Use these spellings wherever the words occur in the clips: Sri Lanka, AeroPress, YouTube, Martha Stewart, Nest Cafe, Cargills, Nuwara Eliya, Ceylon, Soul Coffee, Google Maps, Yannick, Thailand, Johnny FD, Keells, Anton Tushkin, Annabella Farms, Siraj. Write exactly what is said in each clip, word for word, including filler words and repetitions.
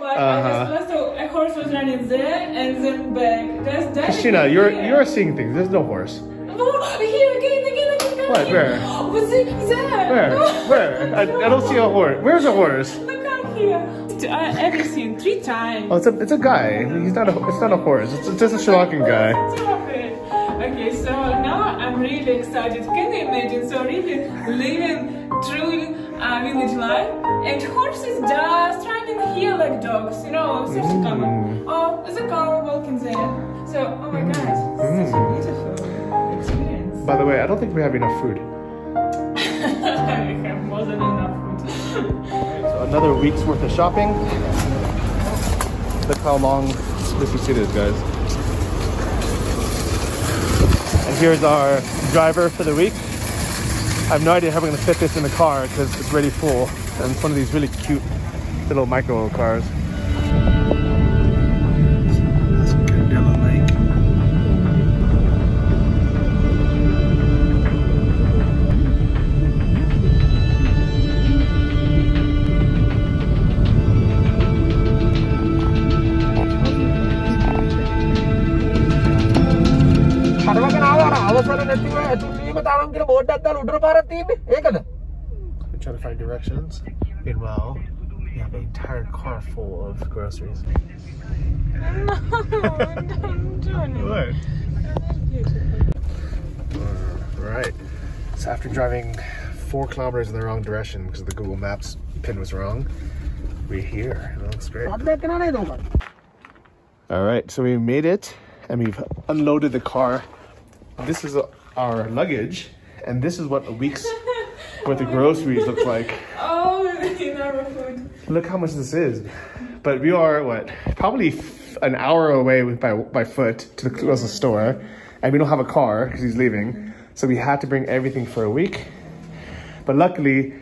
But uh-huh. I just saw a horse was running there and then back. That's that. Christina, you're here. You're seeing things. There's no horse. No, here again, again, again. What? Again. Where? Oh, was it there? Where? No. Where? I, I don't see a horse. Where's a horse? Look out here. Uh, everything three times. Oh, it's a it's a guy. He's not a it's not a horse. It's, it's just a Sri Lankan guy. Okay, so now I'm really excited. Can you imagine? So really living through uh, village life, and horses just running here like dogs. You know, such a common. Oh, there's a car walking there. So oh my God, it's such a beautiful experience. By the way, I don't think we have enough food. We have more than enough food. Another week's worth of shopping. Look how long this receipt is, guys. And here's our driver for the week. I have no idea how we're gonna fit this in the car because it's already full. And it's one of these really cute little micro cars. We try to find directions. Meanwhile, we have an entire car full of groceries. No, don't do it. What? Alright. So after driving four kilometers in the wrong direction because the Google Maps pin was wrong, we're here. It looks great. Alright, so we made it and we've unloaded the car. This is our luggage. And this is what a week's worth of groceries look like. Oh, our food. Look how much this is. But we are, what, probably f an hour away with, by, by foot to the closest store. And we don't have a car because he's leaving. So we had to bring everything for a week. But luckily,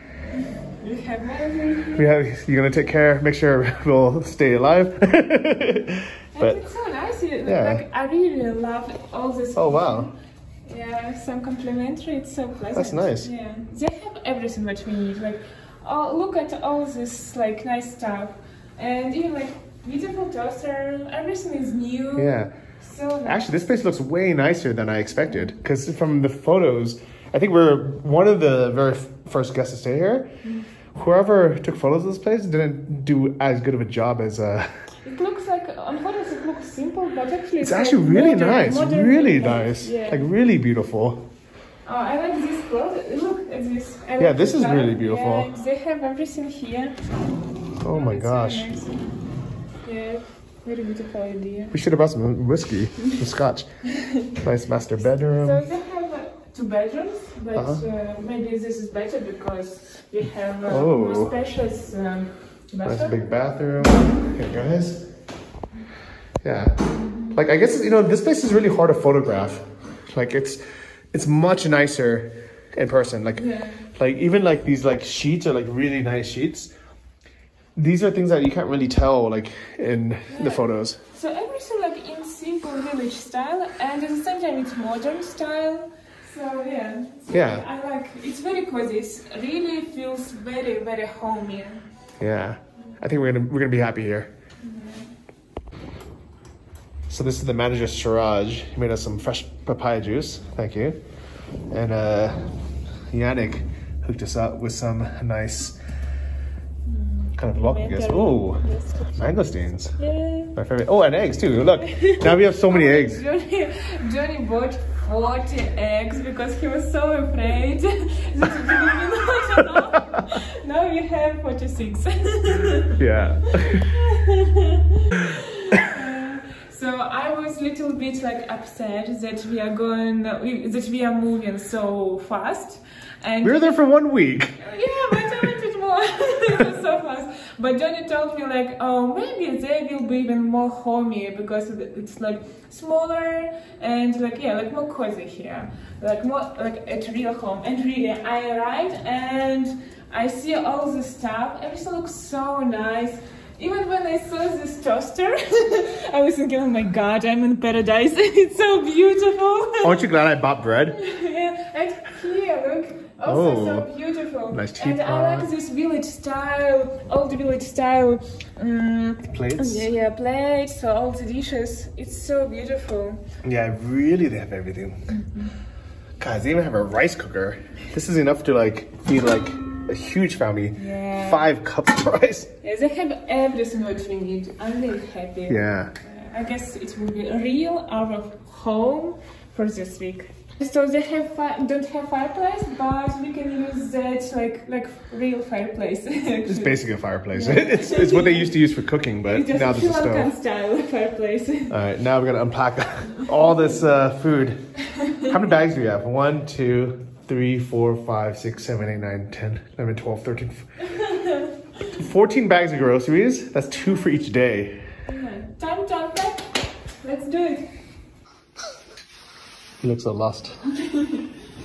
we have everything. We have, you're going to take care, make sure we'll stay alive. But it's so nice. Yeah. Like, I really love all this. Oh, food. Wow. Yeah, some complimentary, it's so pleasant. That's nice. Yeah, they have everything that we need. Like, oh, look at all this like nice stuff, and even like beautiful toaster. Everything is new. Yeah. So nice. Actually, this place looks way nicer than I expected. Because from the photos, I think we're one of the very first guests to stay here. Mm. Whoever took photos of this place didn't do as good of a job as. Uh, it looks like on photos. Simple, but actually it's, it's actually like really modern, nice, modern really modern. nice, yeah. Like really beautiful. Oh, I like this clothes. Look at this. I yeah, like this is color. Really beautiful. Yeah, they have everything here. Oh, oh my gosh. Nice. Yeah, very beautiful idea. We should have brought some whiskey, some scotch. Nice master bedroom. So they have uh, two bedrooms, but uh -huh. uh, maybe this is better because we have uh, oh. more spacious um, bathroom. Nice big bathroom. Okay, guys. Yeah, like I guess, you know, this place is really hard to photograph. Like it's it's much nicer in person. Like yeah. like even like these like sheets are like really nice sheets. These are things that you can't really tell like in yeah. the photos. So everything like in simple village style, and at the same time it's modern style. So yeah. So yeah. I like it's very cozy. It really feels very very homey. Yeah, I think we're gonna we're gonna be happy here. So this is the manager, Siraj. He made us some fresh papaya juice. Thank you. And uh, Yannick hooked us up with some nice kind of lock, I guess. Oh, yes. Mangosteens. Yeah. My favorite. Oh, and eggs too. Look, now we have so many eggs. Johnny, Johnny bought forty eggs because he was so afraid. Now we have forty-six. Yeah. So I was a little bit like upset that we are going, that we are moving so fast. And we were there for one week. Yeah, but I wanted more. It was so fast. But Johnny told me like, oh, maybe they will be even more homey because it's like smaller and like, yeah, like more cozy here. Like more, like at real home. And really, I arrived and I see all this stuff. Everything looks so nice. Even when I saw this toaster, I was thinking, oh my God, I'm in paradise. It's so beautiful. Aren't you glad I bought bread? Yeah, and here, look, Also oh, so beautiful. Nice cheap and I like this village style, old village style. Um, plates? Yeah, yeah, plates, so all the dishes. It's so beautiful. Yeah, really they have everything. Mm-hmm. Guys, they even have a rice cooker. This is enough to like feed like a huge family. Yeah. Five cups of rice. Yeah, they have everything what we need. I'm really happy. Yeah. Uh, I guess it will be a real out of home for this week. So they have fi don't have fireplace, but we can use that like like real fireplace. It's basically a fireplace. Yeah. it's it's what they used to use for cooking, but it's now this is stove style fireplace. All right, now we're gonna unpack all this uh, food. How many bags do we have? One, two, three, four, five, six, seven, eight, nine, ten, eleven, twelve, thirteen, fourteen bags of groceries. That's two for each day. Okay. Time to unpack. Let's do it. He looks so lost.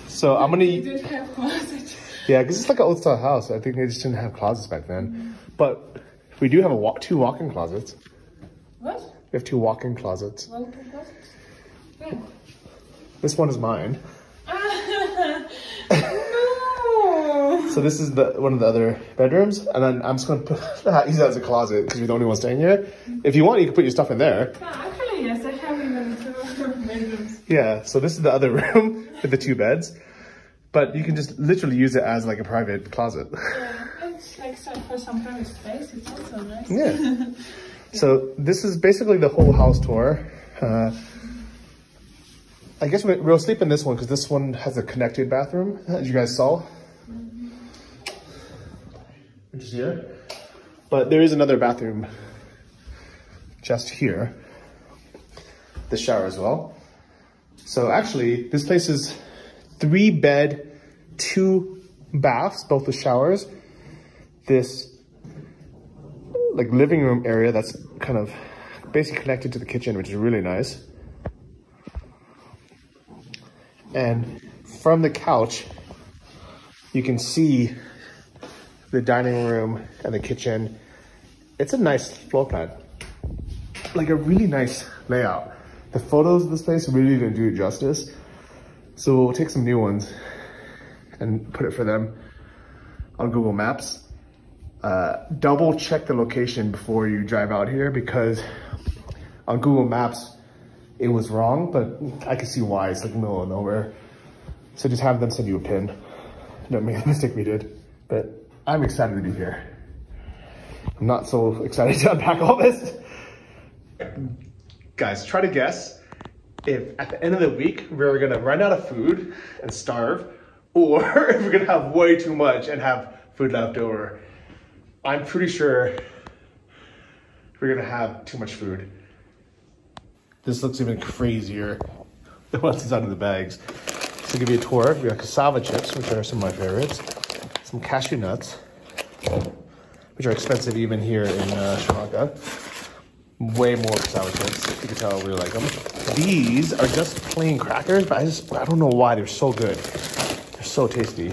So I'm gonna. You didn't have closets. Yeah, because it's like an old style house. I think they just didn't have closets back then. Mm-hmm. But we do have a walk, two walk-in closets. What? We have two walk-in closets. Walk-in closets? Yeah. This one is mine. No. So this is the one of the other bedrooms, and then I'm just gonna put that use that as a closet because we're the only ones staying here. If you want, you can put your stuff in there. Actually, yes, I have even two bedrooms. Yeah, so this is the other room with the two beds, but you can just literally use it as like a private closet. Yeah, it's like for some private space, it's also nice. Yeah. Yeah. So this is basically the whole house tour. Uh, I guess we'll sleep in this one because this one has a connected bathroom, as you guys saw. Mm-hmm. Which is here. But there is another bathroom just here. The shower as well. So actually, this place is three bed, two baths, both the showers, this like living room area that's kind of basically connected to the kitchen, which is really nice. And from the couch, you can see the dining room and the kitchen. It's a nice floor plan, like a really nice layout. The photos of this place really didn't do it justice. So we'll take some new ones and put it for them on Google Maps. Uh, double check the location before you drive out here because on Google Maps, it was wrong, but I can see why. It's like middle of nowhere. So just have them send you a pin. Don't make the mistake we did, but I'm excited to be here. I'm not so excited to unpack all this. Guys, try to guess if at the end of the week we're gonna run out of food and starve, or if we're gonna have way too much and have food left over. I'm pretty sure we're gonna have too much food. This looks even crazier than what's inside of the bags. So I'll give you a tour. We have cassava chips, which are some of my favorites. Some cashew nuts, which are expensive even here in uh, Sri Lanka. Way more sour chips. You can tell I really like them. These are just plain crackers, but I just I don't know why they're so good. They're so tasty.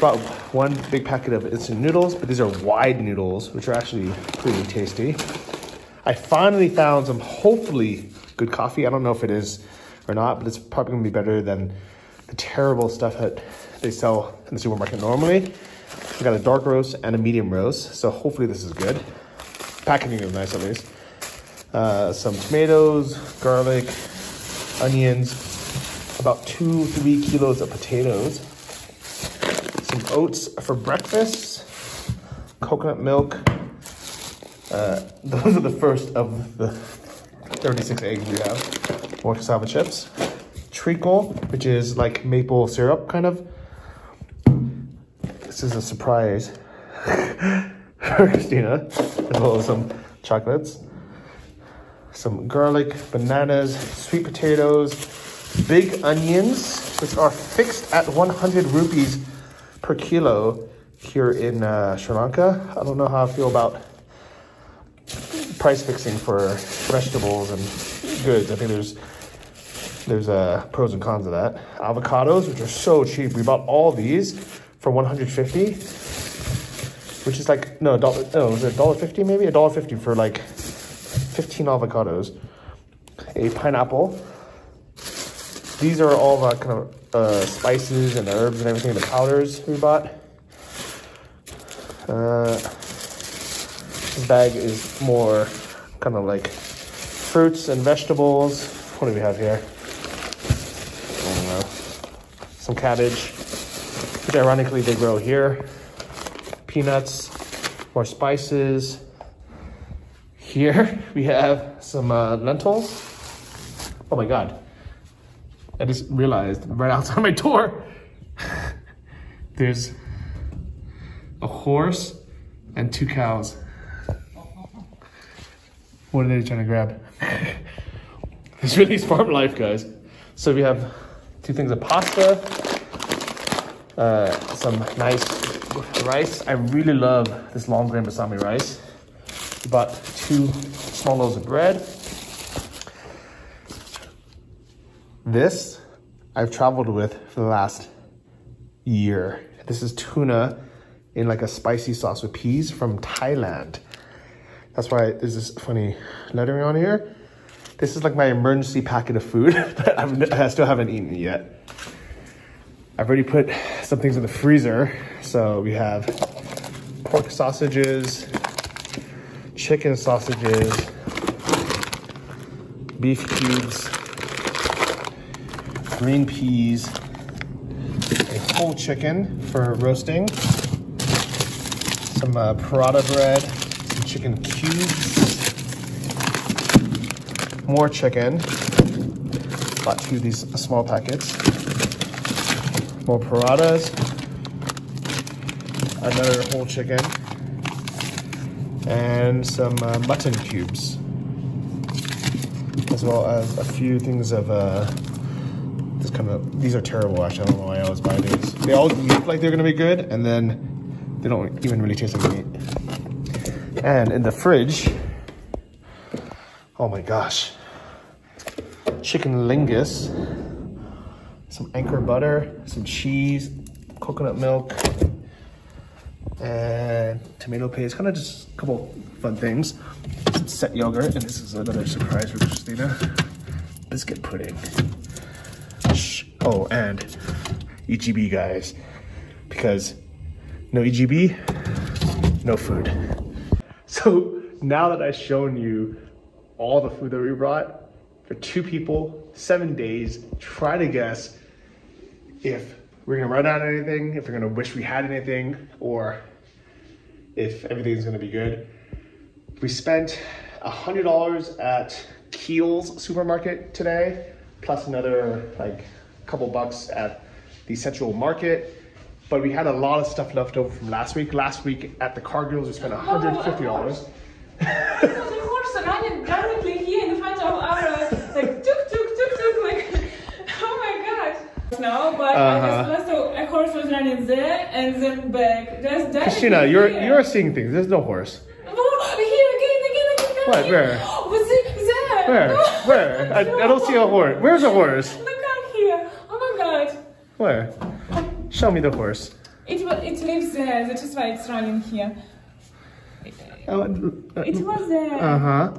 Brought one big packet of instant noodles, but these are wide noodles, which are actually pretty tasty. I finally found some hopefully good coffee. I don't know if it is or not, but it's probably gonna be better than the terrible stuff that they sell in the supermarket normally. I got a dark roast and a medium roast, so hopefully this is good. Packaging is nice at least. Uh, some tomatoes, garlic, onions, about two, three kilos of potatoes, some oats for breakfast, coconut milk. Uh, those are the first of the thirty-six eggs we have. More cassava chips, treacle, which is like maple syrup kind of. This is a surprise for Christina, as well as some chocolates. Some garlic, bananas, sweet potatoes, big onions, which are fixed at one hundred rupees per kilo here in uh, Sri Lanka. I don't know how I feel about price fixing for vegetables and goods. I think there's there's uh, pros and cons of that. Avocados, which are so cheap. We bought all these for one hundred fifty, which is like, no, dollar, no, is it one dollar fifty maybe? one dollar fifty for like fifteen avocados, a pineapple, These are all the kind of uh, spices and the herbs and everything, the powders we bought. Uh, this bag is more kind of like fruits and vegetables. What do we have here? I don't know. Some cabbage, which ironically they grow here. Peanuts, more spices. Here we have some uh, lentils. Oh my God. I just realized right outside my door, there's a horse and two cows. What are they trying to grab? It's really farm life, guys. So we have two things of pasta, uh, some nice rice. I really love this long grain basmati rice. We bought two small loaves of bread. This I've traveled with for the last year. This is tuna in like a spicy sauce with peas from Thailand. That's why there's this funny lettering on here. This is like my emergency packet of food that I've, I still haven't eaten yet. I've already put some things in the freezer. So we have pork sausages, chicken sausages, beef cubes, green peas, a whole chicken for roasting, some uh, prata bread, some chicken cubes, more chicken, bought two of these small packets, more paratas, another whole chicken, and some uh, mutton cubes, as well as a few things of uh, this kind of, these are terrible actually, I don't know why I always buy these. They all look like they're gonna be good, and then they don't even really taste like meat. And in the fridge, oh my gosh, chicken linguine, some Anchor butter, some cheese, coconut milk, and tomato paste, kind of just a couple fun things. Set yogurt, and this is another surprise for Christina. Biscuit pudding. Oh, and E G B, guys, because no E G B, no food. So now that I've shown you all the food that we brought for two people, seven days, try to guess if we're gonna run out of anything, if we're gonna wish we had anything, or if everything's gonna be good. We spent one hundred dollars at Keells supermarket today, plus another like couple bucks at the central market. But we had a lot of stuff left over from last week. Last week at the Cargills, we spent one hundred fifty dollars. Oh, there's a horse running directly here in front of our, like, tuk, tuk, tuk, tuk, like, oh my gosh. No, but uh-huh. I just saw a horse was running there and then back. Just Christina, you're, you're seeing things. There's no horse. What? Where? Was it there? Where? No. Where? I, I don't see a horse. Where's a horse? Look out here. Oh my God. Where? Show me the horse. It was. It lives there. That is why it's running here. Uh, it was there. Uh huh.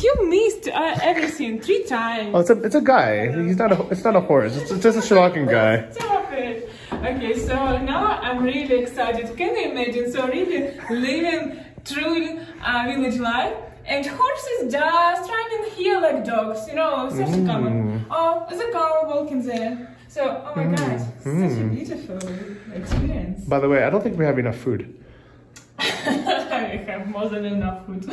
You missed uh, everything three times. Oh, it's a. It's a guy. He's not a. It's not a horse. It's, it's just a Sri Lankan guy. Stop it. Okay, so now I'm really excited. Can you imagine? So really living. Truly uh, village life, and horses just running here like dogs, you know, such mm. a common. Oh, there's a cow walking there. So, oh my mm. God, mm. such a beautiful experience. By the way, I don't think we have enough food. We have more than enough food.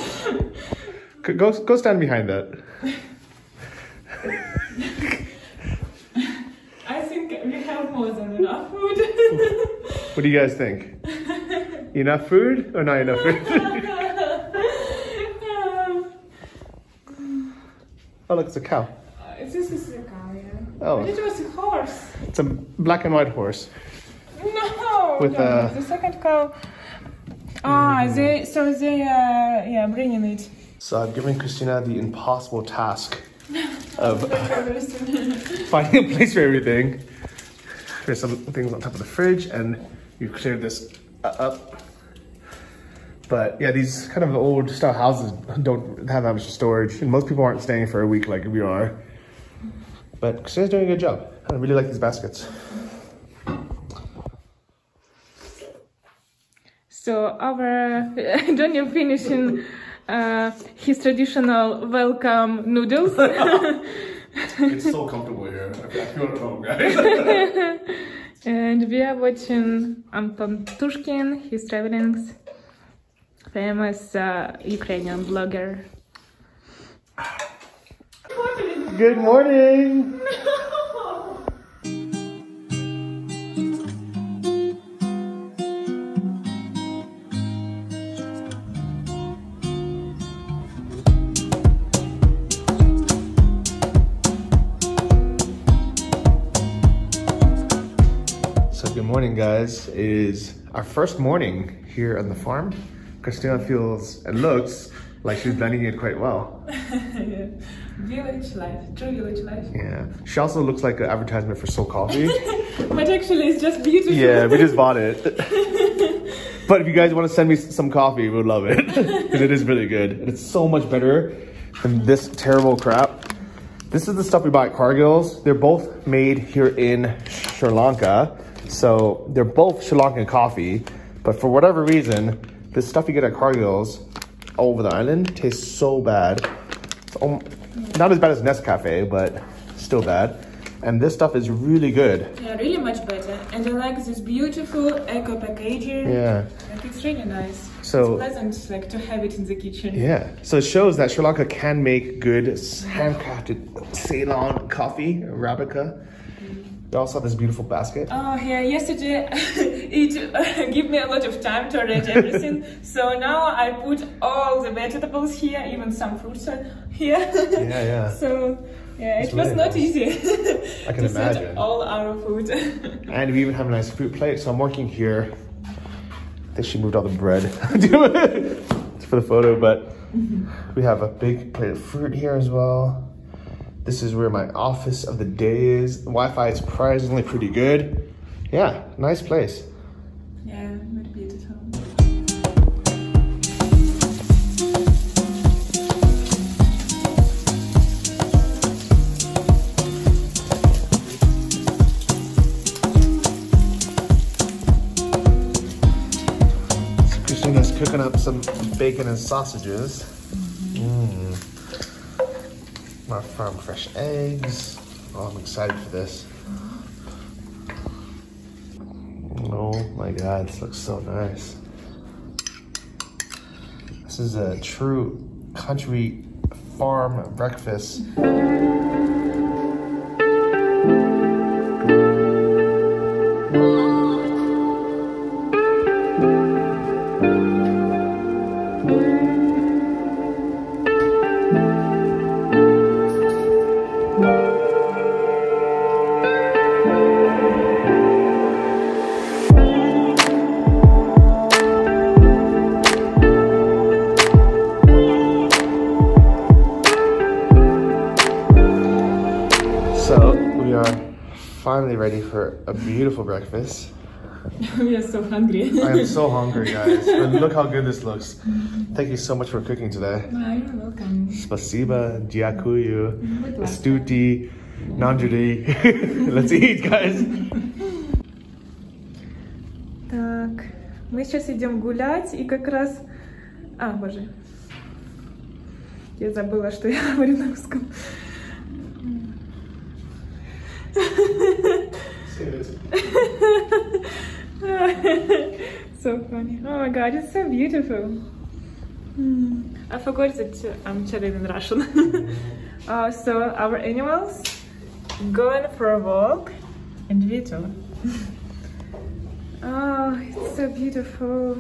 go, go stand behind that. I think we have more than enough food. What do you guys think? Enough food or not enough food? Oh, look, it's a cow. Uh, this is a cow, yeah. Oh. But it was a horse. It's a black and white horse. No! With no, a... the second cow. Ah, mm. they, so they are uh, yeah, bringing it. So I've given Christina the impossible task of finding a place for everything. There's some things on top of the fridge, and you've cleared this Uh, up, but yeah, these kind of old style houses don't have that much storage, and most people aren't staying for a week like we are. But Christina's doing a good job. I really like these baskets. So our Johnny finishing uh, his traditional welcome noodles. It's so comfortable here. I feel at home, guys. And we are watching Anton Tushkin, his travelings, famous uh, Ukrainian blogger. Good morning. Morning, guys. It is our first morning here on the farm. Christina feels and looks like she's blending it quite well. Yeah. Village life, true village life. Yeah. She also looks like an advertisement for Soul Coffee. But actually, it's just beautiful. Yeah, we just bought it. But if you guys want to send me some coffee, we would love it. Because it is really good. And it's so much better than this terrible crap. This is the stuff we buy at Cargills. They're both made here in Sri Lanka. So they're both Sri Lankan coffee, but for whatever reason, this stuff you get at Cargill's all over the island tastes so bad. It's not as bad as Nest Cafe, but still bad. And this stuff is really good. Yeah, really much better. And I like this beautiful eco packaging. Yeah. Like, it's really nice. So it's pleasant like, to have it in the kitchen. Yeah. So it shows that Sri Lanka can make good handcrafted Ceylon coffee, Arabica. They also have this beautiful basket. Oh yeah, yesterday it uh, gave me a lot of time to arrange everything. So now I put all the vegetables here, even some fruits are here. Yeah, yeah. So yeah, it's it really was not nice. Easy I can to imagine. Set all our food. And we even have a nice fruit plate. So I'm working here. I think she moved all the bread for the photo, but we have a big plate of fruit here as well. This is where my office of the day is. The Wi-Fi is surprisingly pretty good. Yeah, nice place. Yeah, really beautiful. So Christina's cooking up some bacon and sausages. Mm. Mm. My farm fresh eggs. Oh, I'm excited for this. Oh my God, this looks so nice. This is a true country farm breakfast. Finally ready for a beautiful breakfast. We are so hungry. I am so hungry, guys. But look how good this looks. Thank you so much for cooking today. Wow, you're welcome. Spasiba, Diakuyu, Astuti, Nanjuri. Let's eat, guys. Так, мы сейчас идем гулять и как раз. А, боже, я забыла, что я говорю на русском. So funny. Oh my God, it's so beautiful. Mm. I forgot that I'm chatting in Russian. uh, so our animals going for a walk and we too. Oh, it's so beautiful.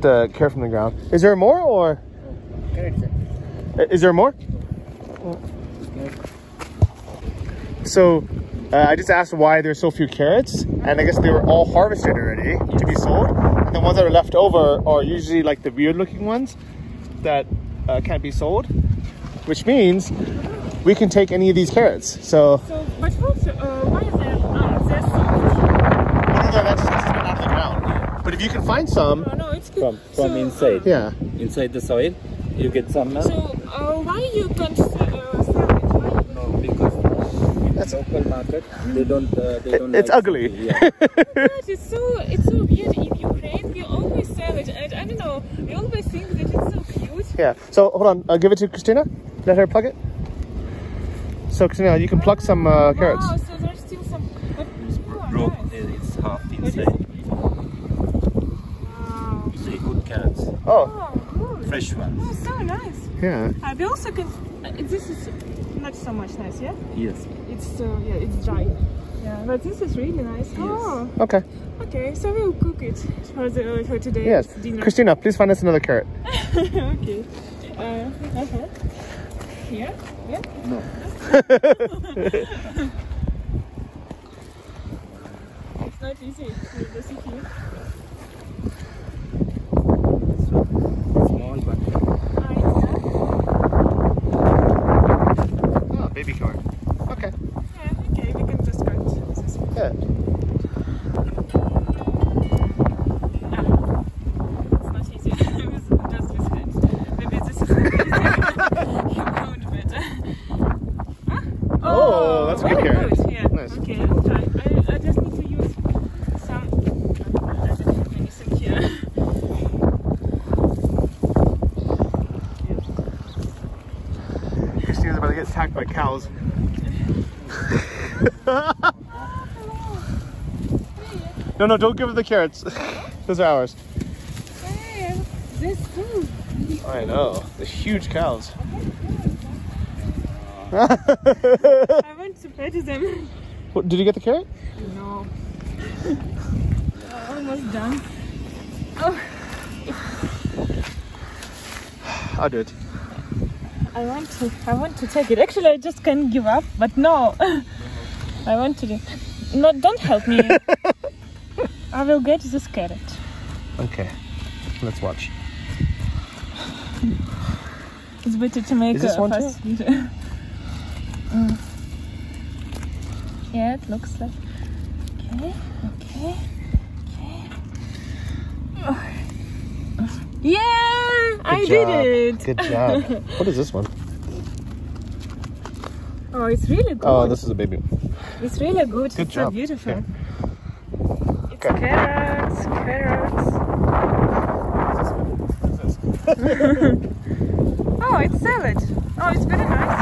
get the carrot from the ground. Is there more or? Is there more? So uh, I just asked why there's so few carrots, and I guess they were all harvested already to be sold. And the ones that are left over are usually like the weird looking ones that uh, can't be sold, which means we can take any of these carrots. So, so but also, uh, why is there uh, there's so much? No, no, that's just been off the ground. But if you can find some no, no, it's good. from from so, inside, yeah, inside the soil, you get some. Uh, so uh, why you can't uh, sell it? Why? No, because in that's the local market they don't. Uh, they don't. It's like ugly. Something, yeah. But it's so it's so weird. In Ukraine, we always sell it, and I don't know. We always think that it's so cute. Yeah. So hold on, I'll give it to Christina. Let her plug it. So, Christina, you can pluck some uh, carrots. Wow, so there's still some. But, oh, broke, nice. It's half inside. Wow. You see, good carrots. Oh, oh fresh ones. Oh, so nice. Yeah. Uh, we also can. Uh, this is not so much nice, yeah? Yes. It's uh, yeah, it's dry. Yeah, but this is really nice. Yes. Oh. Okay. Okay, so we'll cook it for the uh, for today's yes. dinner. Christina, please find us another carrot. Okay. Uh, uh huh. Here? Yeah? No. It's not easy. It's just here. Small but oh, baby card. Okay. Yeah, okay, we can just cut this one. Yeah. Ah, it's not easy. With just with hands. Maybe this is easier. Oh, that's really good. Good. Yeah. Nice. Okay, I'll try. I, I just need to use some. I don't have anything here. Christina's about to get attacked by cows. No, no, don't give her the carrots. Those are ours. This too. I know. The huge cows. I went to pet them. What, did you get the carrot? No. uh, almost done. Oh. I'll do it. I want to. I want to take it. Actually, I just can't give up. But no, I want to. Do, no, don't help me. I will get this carrot. Okay. Let's watch. It's better to make. Is this a one first too? Video. Mm. Yeah, it looks like. Okay, okay, okay. Oh. Yeah, Good I job. did it. Good job. What is this one? Oh, it's really good. Oh, this is a baby one. It's really good. Good it's job. so beautiful. Yeah. It's okay. carrots, carrots. What is this one? What is this? Oh, it's salad. Oh, it's very nice.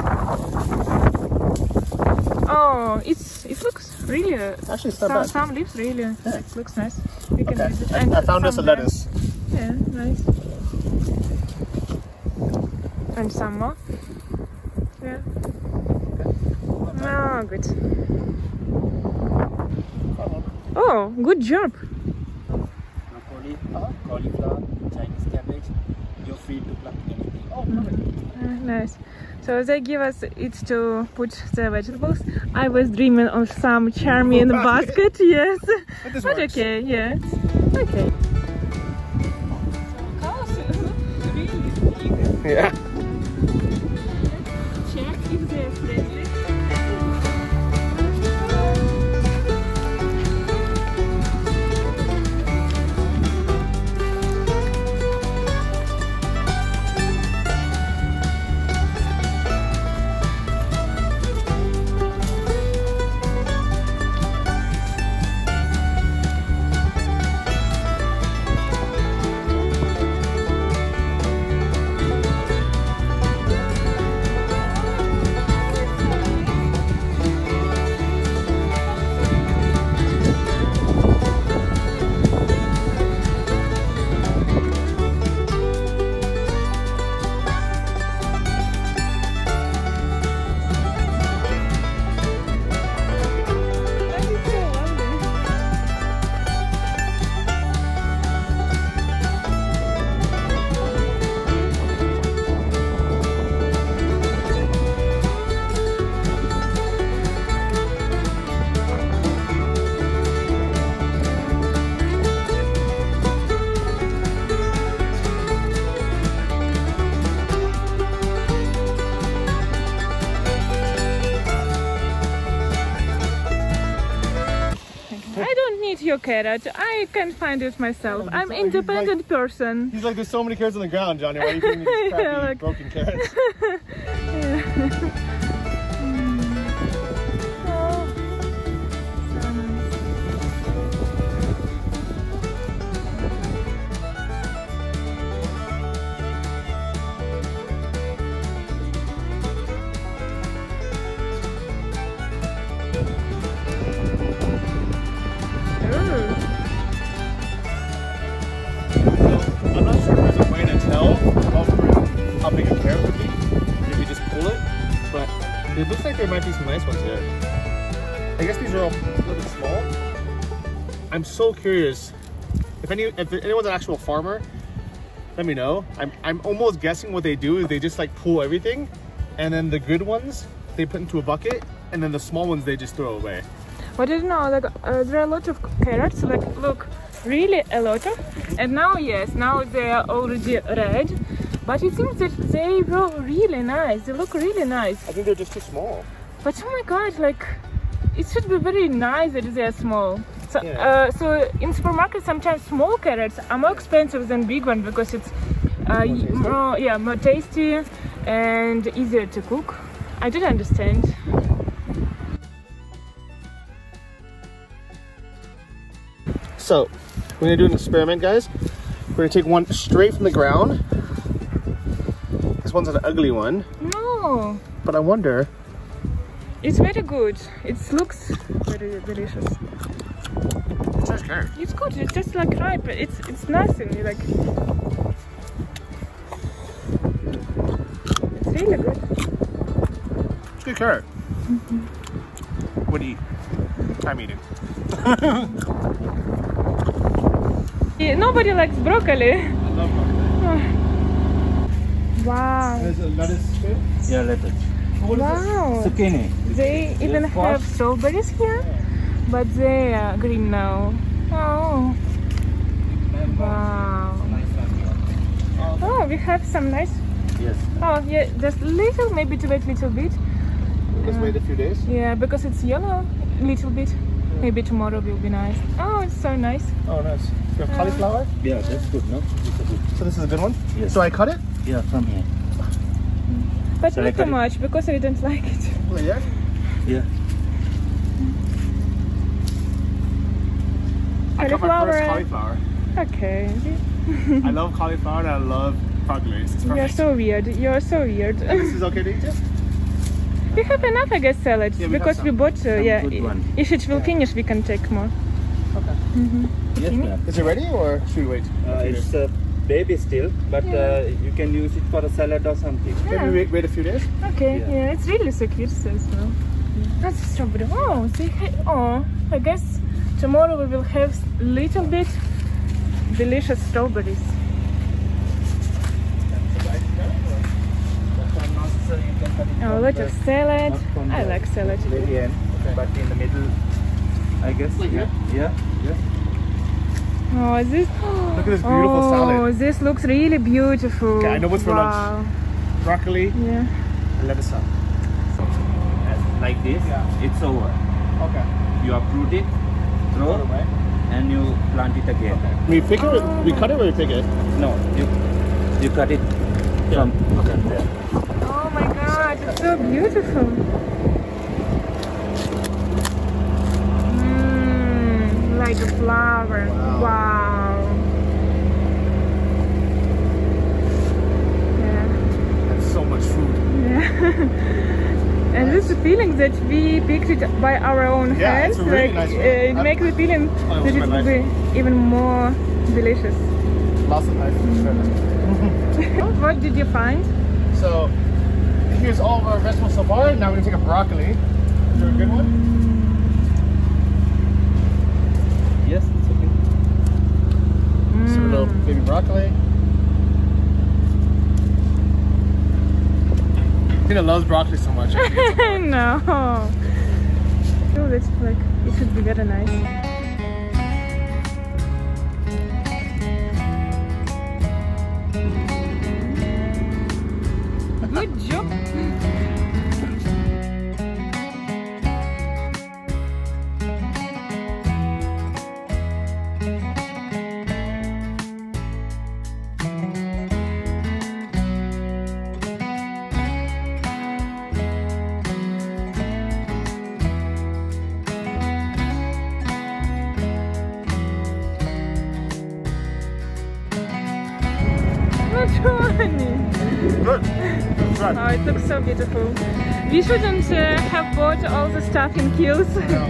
Oh, it's it looks really. Actually, it's not some, bad. some leaves really. Yeah. It looks nice. We can okay. use it. And I found us a lettuce. Yeah, nice. And some more. Yeah. Oh, good. Oh, good job. Broccoli, cauliflower, Chinese cabbage. You're free to pluck anything. Oh, perfect. Uh, nice. So they give us it to put the vegetables. I was dreaming of some charming oh, basket. basket, yes. But, this but works. okay, yeah. Okay. So cows are really big. Yeah. Let's check if they're friendly. your carrot. I can't find it myself. I'm an independent like, person. He's like, there's so many carrots on the ground, Johnny. Why are you giving me these crappy, yeah, like... broken carrots? Yeah. It looks like there might be some nice ones here. I guess these are all a little bit small. I'm so curious. If any, if anyone's an actual farmer, let me know. I'm, I'm almost guessing what they do is they just like pull everything, and then the good ones they put into a bucket, and then the small ones they just throw away. But you know, like uh, there are a lot of carrots. Like look, really a lot of. And now yes, now they are already red. But it seems that they were really nice. They look really nice. I think they're just too small. But oh my god, like it should be very nice that they are small. So, yeah. uh, so in supermarkets sometimes small carrots are more expensive than big ones because it's uh, more, yeah, more tasty and easier to cook. I didn't understand. So we're gonna do an experiment, guys. We're gonna take one straight from the ground. This one's an ugly one. No. But I wonder. It's very good. It looks very delicious. It's nice carrot. It's good. It's just like ripe. It's it's nothing. Nice like. It's really good. It's good carrot. Mm-hmm. What do you eat? I'm eating. Yeah, nobody likes broccoli. I love broccoli. Oh. Wow. There's a lettuce here? Yeah, lettuce. Wow. Zucchini. They even have strawberries here, but they are green now. Oh. Wow. Oh, we have some nice... Yes. Oh, yeah, just little, maybe to wait a little bit. Let's uh, wait a few days. Yeah, because it's yellow a little bit. Maybe tomorrow will be nice. Oh, it's so nice. Oh, nice. You have cauliflower? Yeah, that's good, no? So this is a good one? Yes. So I cut it? Yeah, from here. But so not too much, it. Because I don't like it. Well, yeah? Yeah. I got my first cauliflower. Okay. I love cauliflower and I love broccoli. You're so weird. You're so weird. This is okay to eat just? We have enough, I guess, salad. Yeah, we because we bought, uh, yeah, if it will yeah. finish, we can take more. Okay. Mm-hmm. Yes, ma'am. Is it ready or should we wait? Uh, it's a baby still, but yeah. uh, you can use it for a salad or something. Yeah. Maybe wait, wait a few days. Okay, yeah, yeah, it's really secure so as well. Mm. That's strawberry. Oh, they oh, I guess tomorrow we will have a little bit delicious strawberries. Oh, a lot of salad. I like salad. Very end, okay. But in the middle, I guess. Like yeah, yeah, yeah. Oh, this. Look at this beautiful oh, salad. Oh, this looks really beautiful. Okay, I know what's for wow. lunch. Broccoli. Yeah. And lettuce. Like this. Yeah. It's over. Okay. You uproot it, throw, it and you plant it again. Okay. We pick it. Oh. We cut it. Or we pick it. No, you you cut it. Yeah. From okay. There. Oh my god, it's so beautiful. Mm, like a flower. Wow. Wow. Yeah. That's so much food. Yeah. And nice. This is the feeling that we picked it by our own yeah, hands. It's a really like, nice uh, it I makes the feeling oh, that it will be even more delicious. Lots of life. Mm. What did you find? So here's all of our vegetables so far. Now we're gonna take a broccoli. Is there a good one? Yes, it's okay. Mm. Some little baby broccoli. Tina loves broccoli so much. No. Oh, that's like it should be very nice. Good job! Good. Good try. Oh, it looks so beautiful. We shouldn't uh, have bought all the stuff in Keells. No.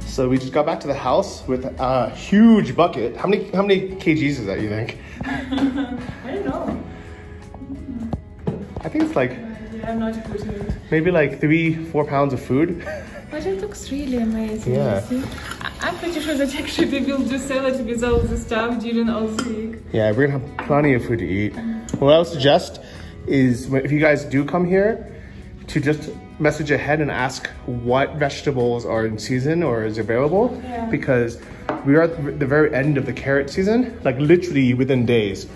So we just got back to the house with a huge bucket. How many how many kgs is that, you think? I don't know. I think it's like, yeah, I'm not it. Maybe like three, four pounds of food. But it looks really amazing. Yeah. See? I'm pretty sure that actually we will do salad with all the stuff during all the week. Yeah, we're gonna have plenty of food to eat. What I would suggest is, if you guys do come here, to just message ahead and ask what vegetables are in season or is available, yeah. Because we are at the very end of the carrot season, like literally within days.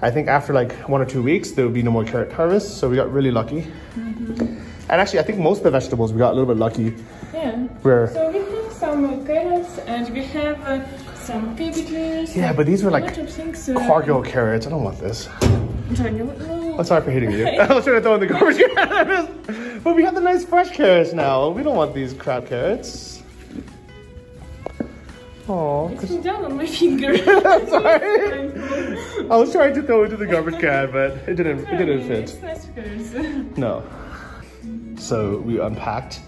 I think after like one or two weeks, there will be no more carrot harvest. So we got really lucky. Mm-hmm. And actually, I think most of the vegetables, we got a little bit lucky. Yeah. We're... So we have some carrots and we have uh, some baby peas. Yeah, but these were like so. Cargill carrots. I don't want this. I'm sorry for hitting you. I was trying to throw in the garbage carrots. But we have the nice fresh carrots now. We don't want these crab carrots. Oh, it's been down on my finger. I'm sorry. I was trying to throw it into the garbage can, but it didn't. Sorry, it didn't fit. It's nice carrots. No. So we unpacked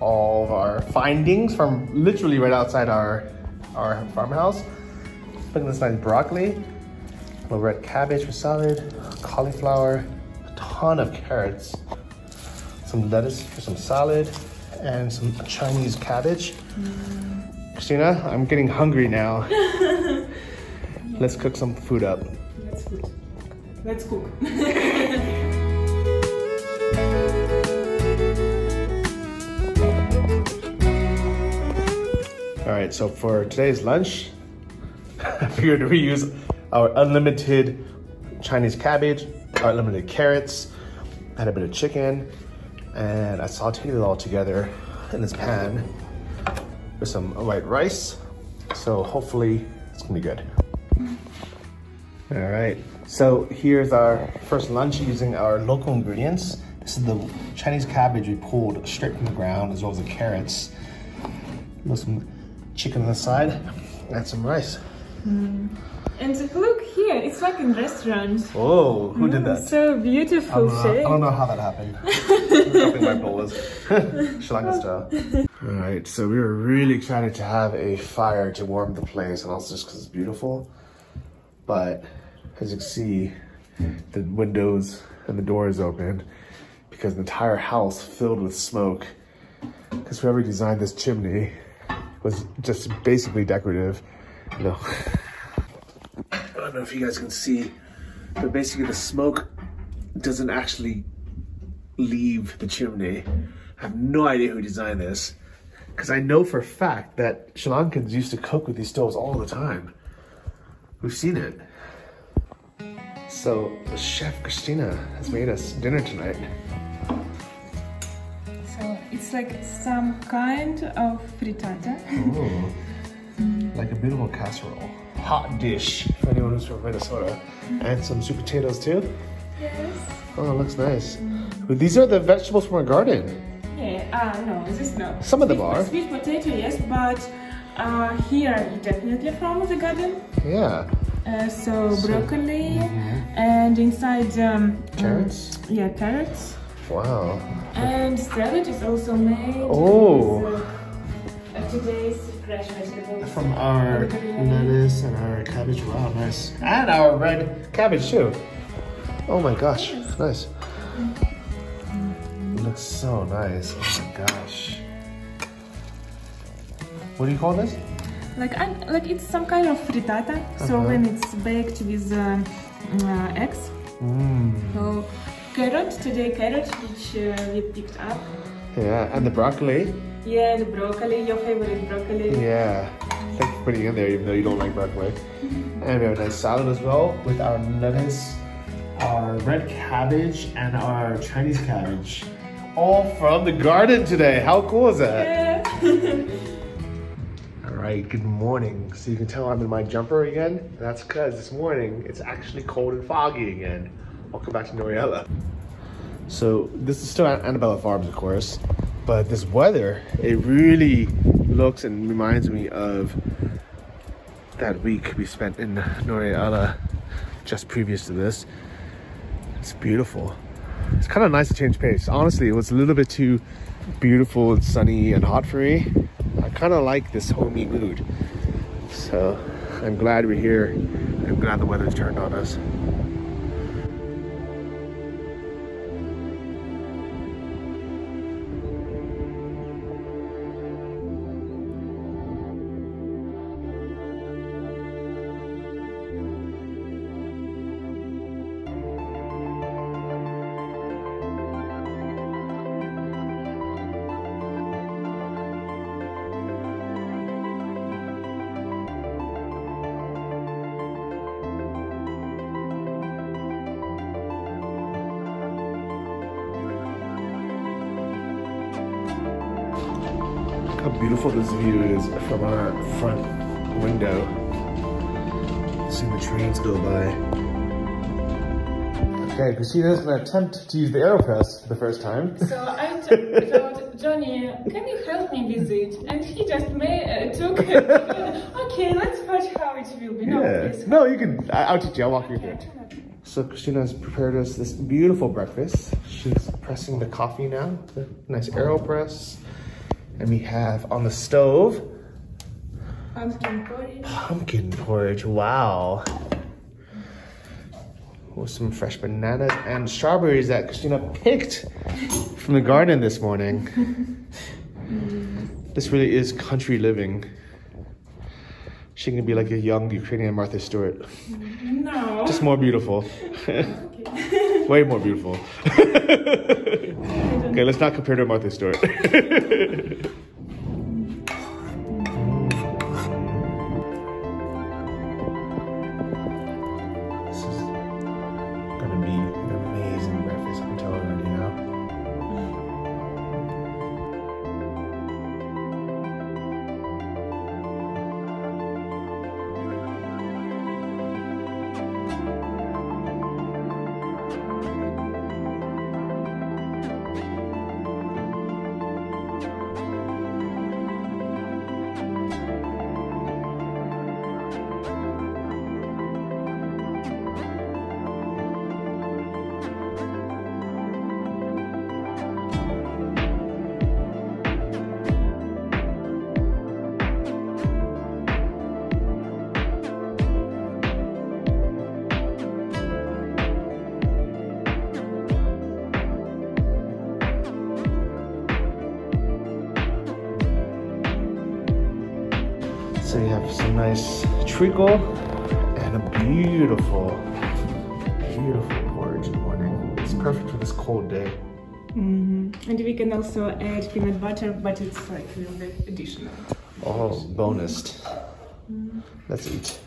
all of our findings from literally right outside our our farmhouse. Look at this nice broccoli. Little red cabbage for salad, cauliflower, a ton of carrots, some lettuce for some salad, and some Chinese cabbage. Mm. Christina, I'm getting hungry now. Yeah. Let's cook some food up. Let's cook. Let's cook. All right, so for today's lunch, I figured we use our unlimited Chinese cabbage, our unlimited carrots, had a bit of chicken, and I sauteed it all together in this pan with some white rice. So hopefully it's gonna be good. All right, so here's our first lunch using our local ingredients. This is the Chinese cabbage we pulled straight from the ground, as well as the carrots. With some chicken on the side, and some rice. Mm. And look here, it's like in restaurants. Oh, who mm, did that? So beautiful, shape. I don't know how that happened. Dropping my bowls, Sri Lanka style. All right, so we were really excited to have a fire to warm the place, and also just because it's beautiful. But as you can see, the windows and the doors open because the entire house filled with smoke. Because whoever designed this chimney was just basically decorative. No. I don't know if you guys can see, but basically the smoke doesn't actually leave the chimney. I have no idea who designed this, because I know for a fact that Sri Lankans used to cook with these stoves all the time. We've seen it. So Chef Christina has made us dinner tonight. So it's like some kind of frittata. Ooh. Like a beautiful casserole, hot dish for anyone who's from Minnesota, mm-hmm. And some sweet potatoes too. Yes. Oh, it looks nice. Mm-hmm. These are the vegetables from our garden. Yeah. Ah, uh, no, this no. Some of sweet, them are sweet potato, yes, but uh, here definitely from the garden. Yeah. Uh, so, so broccoli, mm-hmm. And inside um, carrots. Um, yeah, carrots. Wow. And salad is also made. Oh. With, uh, today's. From our lettuce and our cabbage. Wow, nice. And our red cabbage too. Oh my gosh, nice. It looks so nice. Oh my gosh. What do you call this? Like, I, like it's some kind of frittata. Uh-huh. So when it's baked with uh, uh, eggs. Mm. So carrot today, carrot which uh, we picked up. Yeah, and the broccoli. Yeah, the broccoli, your favorite broccoli. Yeah, thanks for putting it in there even though you don't like broccoli. And we have a nice salad as well with our lettuce, our red cabbage, and our Chinese cabbage. All from the garden today. How cool is that? Yeah. All right, good morning. So you can tell I'm in my jumper again. That's because this morning it's actually cold and foggy again. Welcome back to Nuwara Eliya. So this is still at Annabella Farms, of course. But this weather, it really looks and reminds me of that week we spent in Nuwara Eliya just previous to this. It's beautiful. It's kind of nice to change pace. Honestly, it was a little bit too beautiful and sunny and hot for me. I kind of like this homey mood. So I'm glad we're here. I'm glad the weather's turned on us. How beautiful this view is from our front window. Seeing the trains go by. Okay, Christina is going to attempt to use the AeroPress for the first time. So I told Johnny, can you help me with it? And he just made, uh, took it. Okay, let's watch how it will be. No, yeah. Please. No, you can. I, I'll teach you. I'll walk you through it. Okay. So Christina has prepared us this beautiful breakfast. She's pressing the coffee now. The nice AeroPress. And we have on the stove pumpkin porridge. Pumpkin porridge, wow. With some fresh bananas and strawberries that Christina picked from the garden this morning. This really is country living. She can be like a young Ukrainian Martha Stewart. No. Just more beautiful. Way more beautiful. Okay, let's not compare to Martha Stewart. This is gonna be an amazing breakfast, I'm telling you already now. So you have some nice treacle and a beautiful, beautiful porridge in the morning. It's perfect for this cold day. Mm-hmm. And we can also add peanut butter, but it's like a little bit additional. Oh, bonus. Mm-hmm. Let's eat.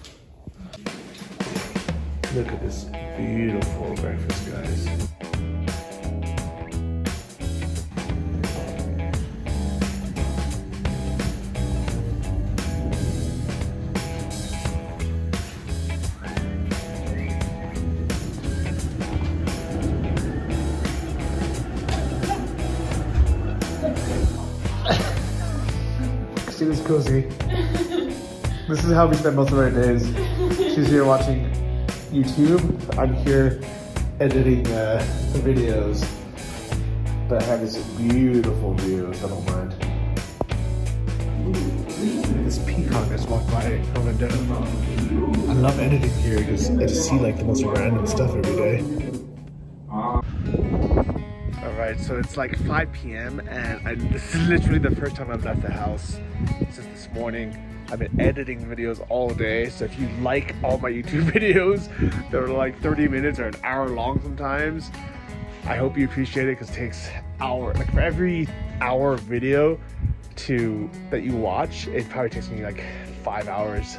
Look at this beautiful breakfast, guys. She's cozy. This is how we spend most of our days. She's here watching YouTube. I'm here editing uh, the videos. But I have this beautiful view, so I don't mind. Ooh, this peacock just walked by from a dinner. I love editing here because I just see like the most random stuff every day. So it's like five P M and I, this is literally the first time I've left the house since this morning. I've been editing videos all day, so if you like all my YouTube videos, they're like thirty minutes or an hour long sometimes. I hope you appreciate it because it takes hour, like for every hour of video to that you watch, it probably takes me like five hours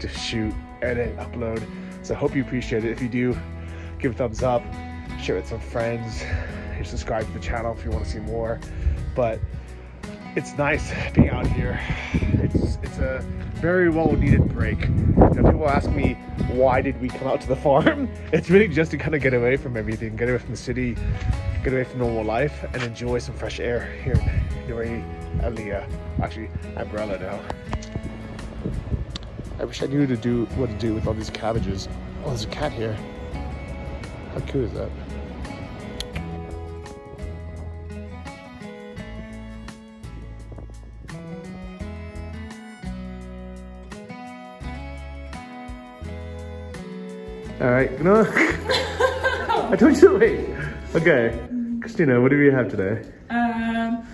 to shoot, edit, upload. So I hope you appreciate it. If you do, give a thumbs up, share it with some friends. Subscribe to the channel if you want to see more, but it's nice being out here. It's it's a very well-needed break. Now, people ask me, why did we come out to the farm? It's really just to kind of get away from everything, get away from the city, get away from normal life, and enjoy some fresh air here in Nuwara Eliya. Actually, umbrella now. I wish I knew to do what to do with all these cabbages. Oh, there's a cat here. How cool is that? All right, no. I told you to wait. Okay, Christina, what do we have today? Um,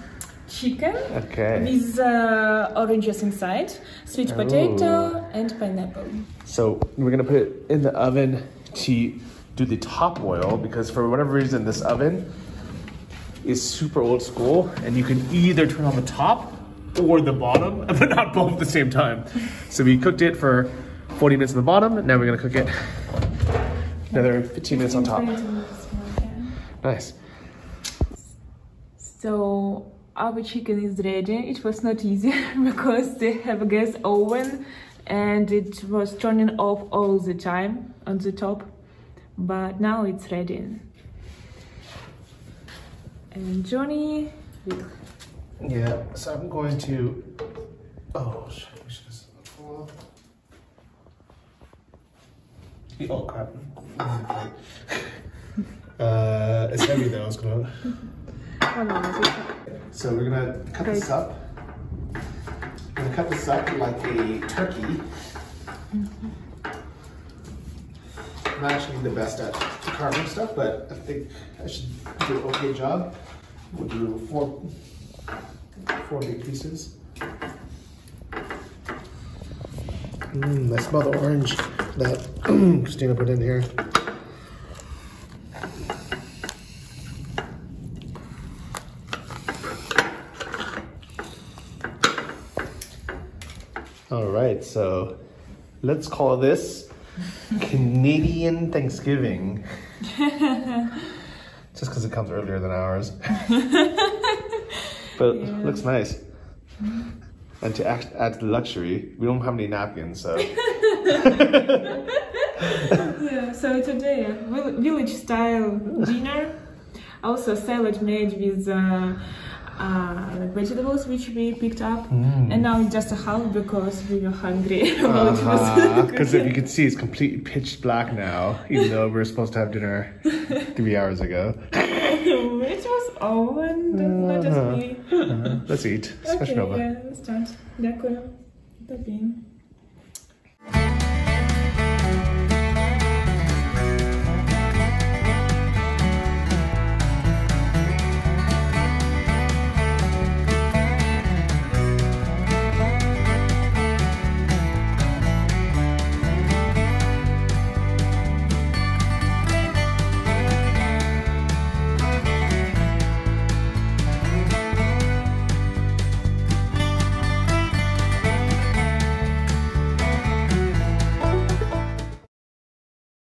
chicken. Okay. With uh, oranges inside, sweet potato, oh, and pineapple. So we're gonna put it in the oven to do the top oil, because for whatever reason this oven is super old school, and you can either turn on the top or the bottom, but not both at the same time. So we cooked it for forty minutes on the bottom, and now we're gonna cook it another fifteen minutes on top. Nice. So our chicken is ready. It was not easy because they have a gas oven and it was turning off all the time on the top, but now it's ready. And Johnny will... Yeah, so I'm going to... Oh, shit. Oh crap. uh, it's heavy though, I was gonna... So we're gonna cut okay. this up. We're gonna cut this up like a turkey. Mm-hmm. I'm not actually the best at carving stuff, but I think I should do an okay job. We'll do four, four big pieces. Mmm, I smell the orange that Christina put in here. All right, so let's call this Canadian Thanksgiving. Just because it comes earlier than ours. But yeah, it looks nice. And to act, add to the luxury, we don't have any napkins, so... Yeah, so today, village-style dinner, also salad made with uh, uh, vegetables which we picked up, mm. and now it's just a half because we were hungry. Because uh-huh. you can see it's completely pitch black now, even though we were supposed to have dinner three hours ago. Which was Owen, not just me. Uh-huh. Let's eat. Okay, yeah, let's start. Thank you.